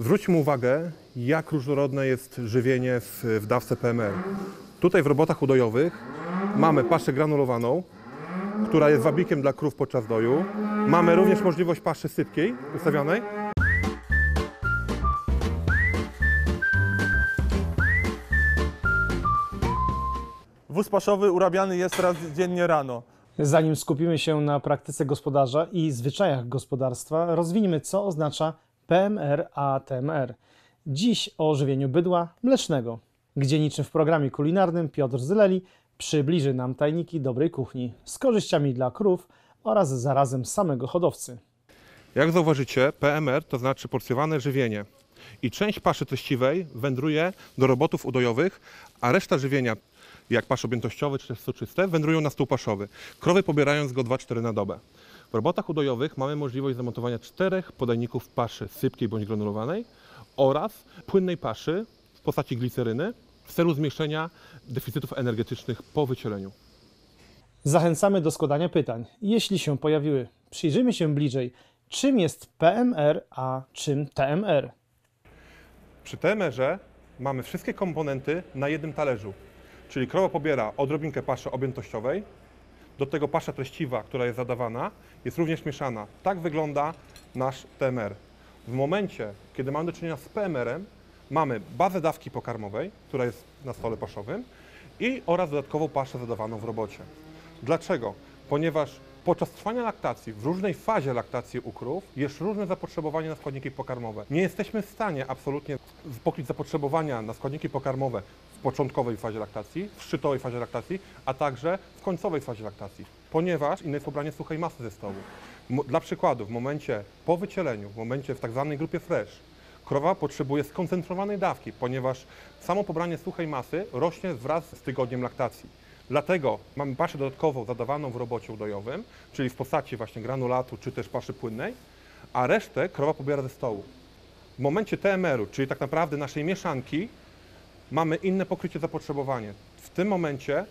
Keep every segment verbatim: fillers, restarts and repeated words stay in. Zwróćmy uwagę, jak różnorodne jest żywienie w dawce P M R. Tutaj w robotach udojowych mamy paszę granulowaną, która jest wabikiem dla krów podczas doju. Mamy również możliwość paszy sypkiej, ustawionej. Wóz paszowy urabiany jest raz dziennie rano. Zanim skupimy się na praktyce gospodarza i zwyczajach gospodarstwa, rozwiniemy, co oznacza P M R a T M R. Dziś o żywieniu bydła mlecznego, gdzie niczym w programie kulinarnym Piotr Zyleli przybliży nam tajniki dobrej kuchni z korzyściami dla krów oraz zarazem samego hodowcy. Jak zauważycie, P M R to znaczy porcjowane żywienie i część paszy treściwej wędruje do robotów udojowych, a reszta żywienia, jak pasz objętościowy czy też soczyste, wędrują na stół paszowy. Krowy pobierając go dwa cztery na dobę. W robotach udojowych mamy możliwość zamontowania czterech podajników paszy sypkiej bądź granulowanej oraz płynnej paszy w postaci gliceryny w celu zmniejszenia deficytów energetycznych po wycieleniu. Zachęcamy do składania pytań, jeśli się pojawiły. Przyjrzyjmy się bliżej, czym jest P M R, a czym T M R. Przy T M R-ze mamy wszystkie komponenty na jednym talerzu. Czyli krowa pobiera odrobinkę paszy objętościowej, do tego pasza treściwa, która jest zadawana, jest również mieszana. Tak wygląda nasz T M R. W momencie, kiedy mamy do czynienia z P M R-em, mamy bazę dawki pokarmowej, która jest na stole paszowym i oraz dodatkową paszę zadawaną w robocie. Dlaczego? Ponieważ podczas trwania laktacji, w różnej fazie laktacji u krów jest różne zapotrzebowanie na składniki pokarmowe. Nie jesteśmy w stanie absolutnie pokryć zapotrzebowania na składniki pokarmowe w początkowej fazie laktacji, w szczytowej fazie laktacji, a także w końcowej fazie laktacji, ponieważ inne jest pobranie suchej masy ze stołu. Dla przykładu, w momencie po wycieleniu, w momencie w tak zwanej grupie fresh, krowa potrzebuje skoncentrowanej dawki, ponieważ samo pobranie suchej masy rośnie wraz z tygodniem laktacji. Dlatego mamy paszę dodatkową zadawaną w robocie udojowym, czyli w postaci właśnie granulatu czy też paszy płynnej, a resztę krowa pobiera ze stołu. W momencie T M R-u, czyli tak naprawdę naszej mieszanki, mamy inne pokrycie zapotrzebowanie. W tym momencie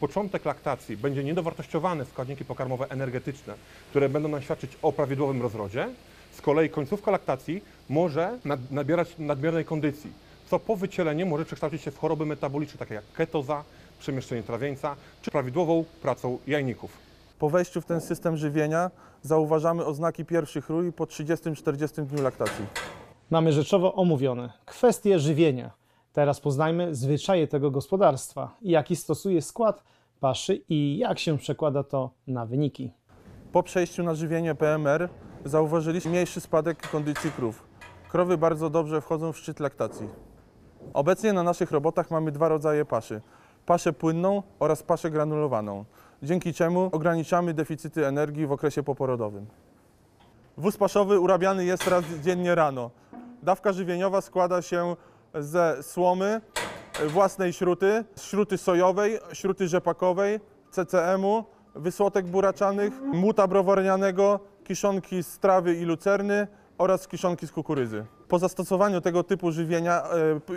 początek laktacji będzie niedowartościowany w składniki pokarmowe energetyczne, które będą nam świadczyć o prawidłowym rozrodzie. Z kolei końcówka laktacji może nabierać nadmiernej kondycji, co po wycieleniu może przekształcić się w choroby metaboliczne, takie jak ketoza, przemieszczenie trawieńca, czy prawidłową pracą jajników. Po wejściu w ten system żywienia zauważamy oznaki pierwszych ról po trzydziestym czterdziestym dniu laktacji. Mamy rzeczowo omówione kwestie żywienia. Teraz poznajmy zwyczaje tego gospodarstwa, jaki stosuje skład paszy i jak się przekłada to na wyniki. Po przejściu na żywienie P M R zauważyliśmy mniejszy spadek kondycji krów. Krowy bardzo dobrze wchodzą w szczyt laktacji. Obecnie na naszych robotach mamy dwa rodzaje paszy. Paszę płynną oraz paszę granulowaną, dzięki czemu ograniczamy deficyty energii w okresie poporodowym. Wóz paszowy urabiany jest raz dziennie rano. Dawka żywieniowa składa się ze słomy, własnej śruty, śruty sojowej, śruty rzepakowej, C C M-u, wysłotek buraczanych, młuta browarnianego, kiszonki z trawy i lucerny oraz kiszonki z kukurydzy. Po zastosowaniu tego typu żywienia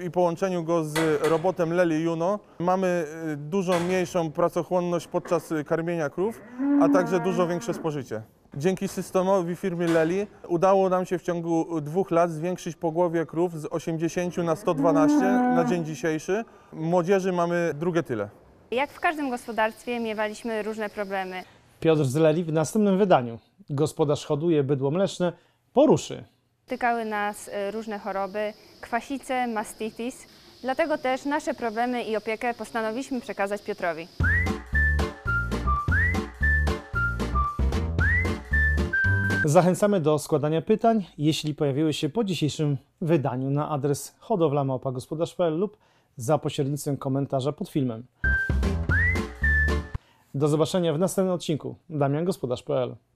i połączeniu go z robotem Lely Juno mamy dużo mniejszą pracochłonność podczas karmienia krów, a także dużo większe spożycie. Dzięki systemowi firmy Lely udało nam się w ciągu dwóch lat zwiększyć pogłowie krów z osiemdziesięciu na sto dwanaście na dzień dzisiejszy. Młodzieży mamy drugie tyle. Jak w każdym gospodarstwie miewaliśmy różne problemy. Piotr Zyleli w następnym wydaniu. Gospodarz hoduje bydło mleczne, poruszy. Spotykały nas różne choroby, kwasice, mastitis, dlatego też nasze problemy i opiekę postanowiliśmy przekazać Piotrowi. Zachęcamy do składania pytań, jeśli pojawiły się po dzisiejszym wydaniu, na adres hodowla małpa gospodarz kropka p l lub za pośrednictwem komentarza pod filmem. Do zobaczenia w następnym odcinku. Damian Gospodarz kropka p l